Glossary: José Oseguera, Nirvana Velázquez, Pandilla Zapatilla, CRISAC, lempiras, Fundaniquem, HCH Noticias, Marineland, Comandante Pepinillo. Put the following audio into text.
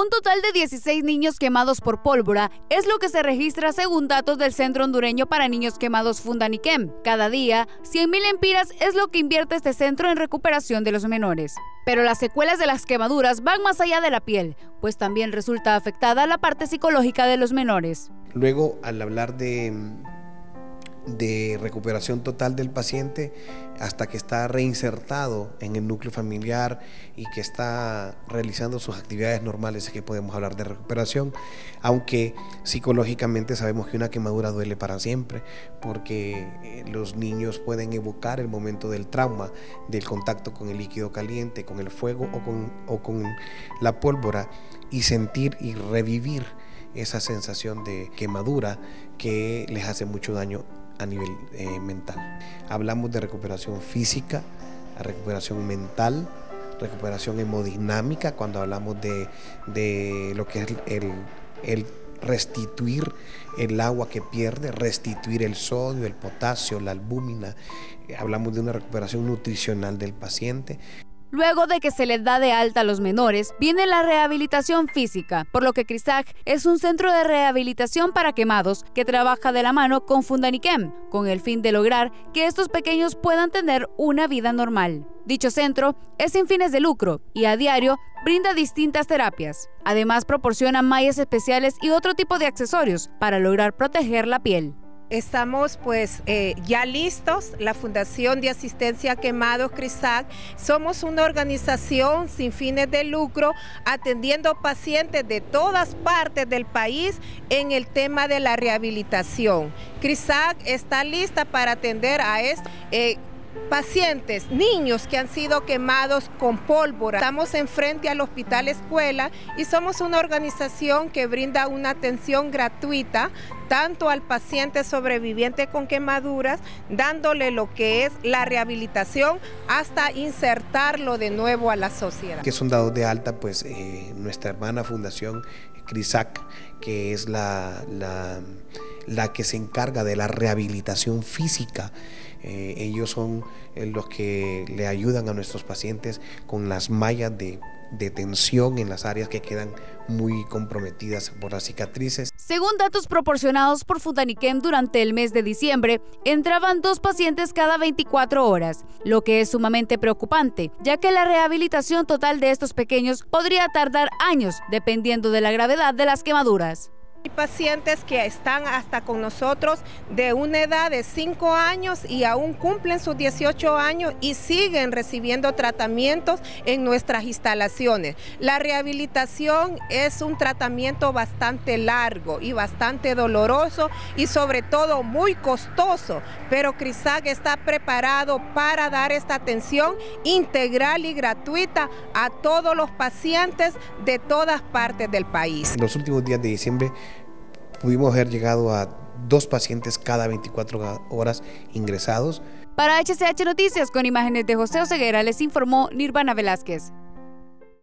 Un total de 16 niños quemados por pólvora es lo que se registra según datos del Centro Hondureño para Niños Quemados Fundaniquem. Cada día, 100.000 lempiras es lo que invierte este centro en recuperación de los menores. Pero las secuelas de las quemaduras van más allá de la piel, pues también resulta afectada la parte psicológica de los menores. Luego, al hablar de recuperación total del paciente hasta que está reinsertado en el núcleo familiar y que está realizando sus actividades normales, es que podemos hablar de recuperación, aunque psicológicamente sabemos que una quemadura duele para siempre, porque los niños pueden evocar el momento del trauma, del contacto con el líquido caliente, con el fuego o con la pólvora, y sentir y revivir esa sensación de quemadura que les hace mucho daño a nivel mental. Hablamos de recuperación física, recuperación mental, recuperación hemodinámica, cuando hablamos de lo que es el restituir el agua que pierde, restituir el sodio, el potasio, la albúmina. Hablamos de una recuperación nutricional del paciente. Luego de que se les da de alta a los menores, viene la rehabilitación física, por lo que CRISAC es un centro de rehabilitación para quemados que trabaja de la mano con Fundaniquem, con el fin de lograr que estos pequeños puedan tener una vida normal. Dicho centro es sin fines de lucro y a diario brinda distintas terapias. Además, proporciona mallas especiales y otro tipo de accesorios para lograr proteger la piel. Estamos pues ya listos, la Fundación de Asistencia a Quemados CRISAC. Somos una organización sin fines de lucro, atendiendo pacientes de todas partes del país en el tema de la rehabilitación. CRISAC está lista para atender a estos pacientes, niños que han sido quemados con pólvora. Estamos enfrente al Hospital Escuela y somos una organización que brinda una atención gratuita tanto al paciente sobreviviente con quemaduras, dándole lo que es la rehabilitación hasta insertarlo de nuevo a la sociedad. Que son dados de alta, pues nuestra hermana Fundación CRISAC, que es la que se encarga de la rehabilitación física. Ellos son los que le ayudan a nuestros pacientes con las mallas de tensión en las áreas que quedan muy comprometidas por las cicatrices. Según datos proporcionados por Fundaniquem, durante el mes de diciembre entraban 2 pacientes cada 24 horas, lo que es sumamente preocupante, ya que la rehabilitación total de estos pequeños podría tardar años, dependiendo de la gravedad de las quemaduras. Hay pacientes que están hasta con nosotros de una edad de 5 años y aún cumplen sus 18 años y siguen recibiendo tratamientos en nuestras instalaciones. La rehabilitación es un tratamiento bastante largo y bastante doloroso y sobre todo muy costoso, pero CRISAC está preparado para dar esta atención integral y gratuita a todos los pacientes de todas partes del país. En los últimos días de diciembre pudimos haber llegado a 2 pacientes cada 24 horas ingresados. Para HCH Noticias, con imágenes de José Oseguera, les informó Nirvana Velázquez.